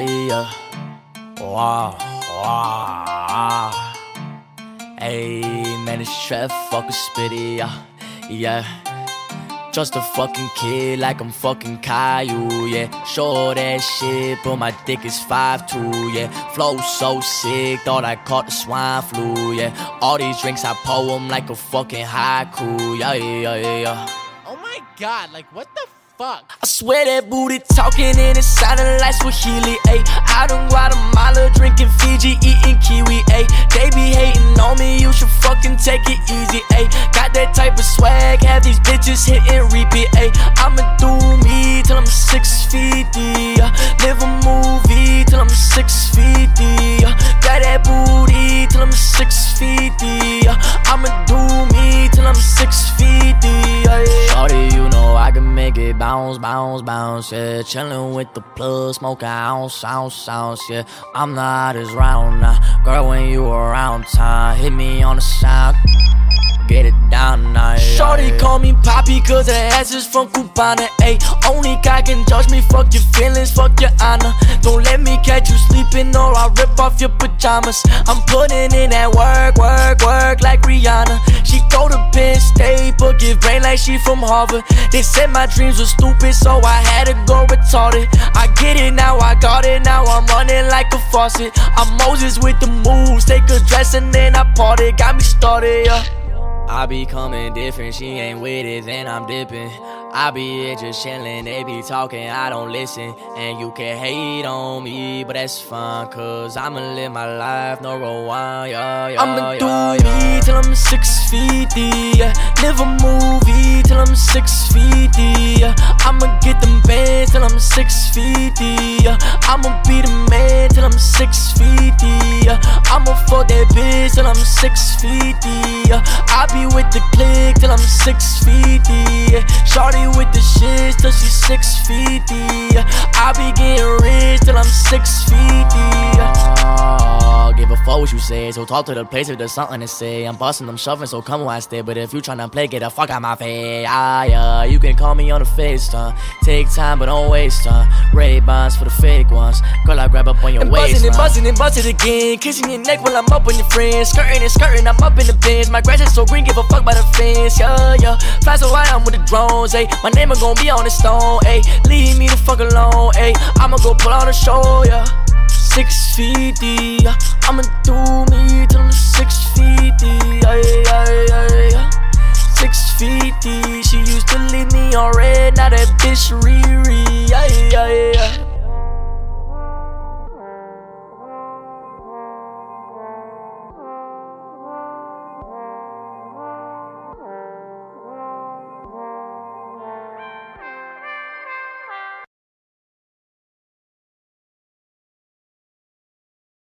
yeah, yeah. Wow, wow. Hey, man, it's Trevor fucking Spitta, yeah, yeah. Just a fucking kid like I'm fucking Caillou, yeah. Sure that shit, but my dick is 5'2", yeah. Flow so sick, thought I caught the swine flu, yeah. All these drinks, I pour them like a fucking haiku, yeah, yeah, yeah, yeah. Oh my god, like what the fuck? I swear that booty talking and it sounding like Swahili, ayy. Out in Guatemala, drinking Fiji, eating Kiwi, ayy. They be hating on me, you should fucking take it easy, ayy. Got that type of swag, have these bitches hitting repeat, ayy. I'ma do me till I'm 6 feet deep, live a movie till I'm 6 feet deep, got that booty till I'm 6 feet deep, I'ma do me till I'm 6 feet deep, ayy. Shorty, you know I can make it bounce, bounce, bounce, yeah. Chillin' with the plug, smoke an ounce, ounce, ounce, yeah. I'm not as round now, girl, when you around time. Hit me on the sound, get it down now, yeah. Shorty call me Poppy cause her ass is from Cubana, ayy. Only God can judge me, fuck your feelings, fuck your honor. Don't let me catch you sleeping or I'll rip off your pajamas. I'm putting in that work, work, work like Rihanna. She go to Penn State but give brain like she from Harvard. They said my dreams were stupid so I had to go retarded. I get it now, I got it now, I'm running like a faucet. I'm Moses with the moves, take a dress and then I parted. Got me started, yeah. I be coming different, she ain't with it, then I'm dipping. I be here just chillin', they be talking, I don't listen. And you can hate on me, but that's fine, cause I'ma live my life, no rewind, yeah, yeah. I'ma do me till I'm 6 feet deep, yeah. Live a movie till I'm 6 feet deep, yeah. I'ma get them bands till I'm 6 feet deep, yeah. I'ma be the man till I'm 6 feet deep, yeah. I'ma fuck that bitch till I'm 6 feet deep, yeah. I be with the clique till I'm 6 feet deep, yeah. Shorty with the shits till she's 6 feet deep, yeah. I be getting rich till I'm 6 feet deep, yeah. Give a fuck what you say, so talk to the place if there's something to say. I'm busting, I'm shoving, so come where I stay. But if you tryna play, get the fuck out my face. Ah, yeah, you can call me on the FaceTime. Take time, but don't waste time. Ray bonds for the fake ones. Girl, I grab up on your waist. And buzzing and buzzing and buzzing again. Kissing your neck while I'm up on your friends. Skirting and skirting, I'm up in the bins. My grass is so green, give a fuck by the fence. Yeah, yeah. Fly so high, I'm with the drones, ayy. My name is gon' be on the stone, ayy. Leave me the fuck alone, ayy. I'ma go pull on the show, yeah. 6 feet deep, yeah. I'ma do me till I'm 6 feet deep, ay, ay, ay, ay. 6 feet deep, she used to leave me on red, now that bitch real.